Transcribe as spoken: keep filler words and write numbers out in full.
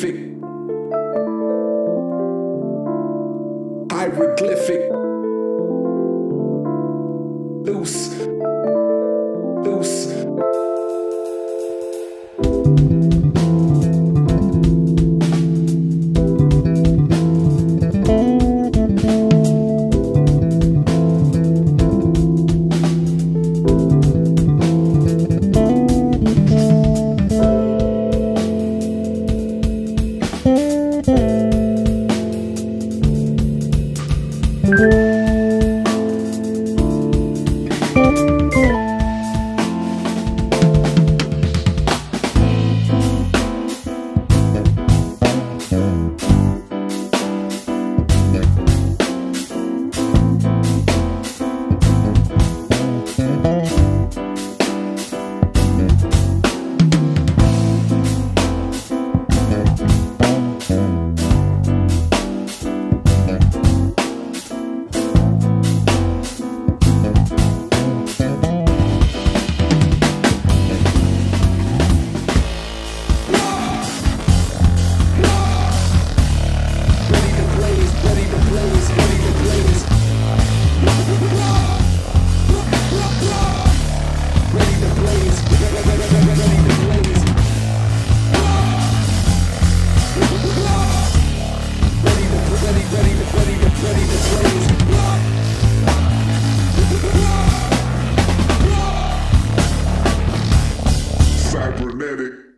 hieroglyphic, hieroglyphic, loose, loose. Cybernetic.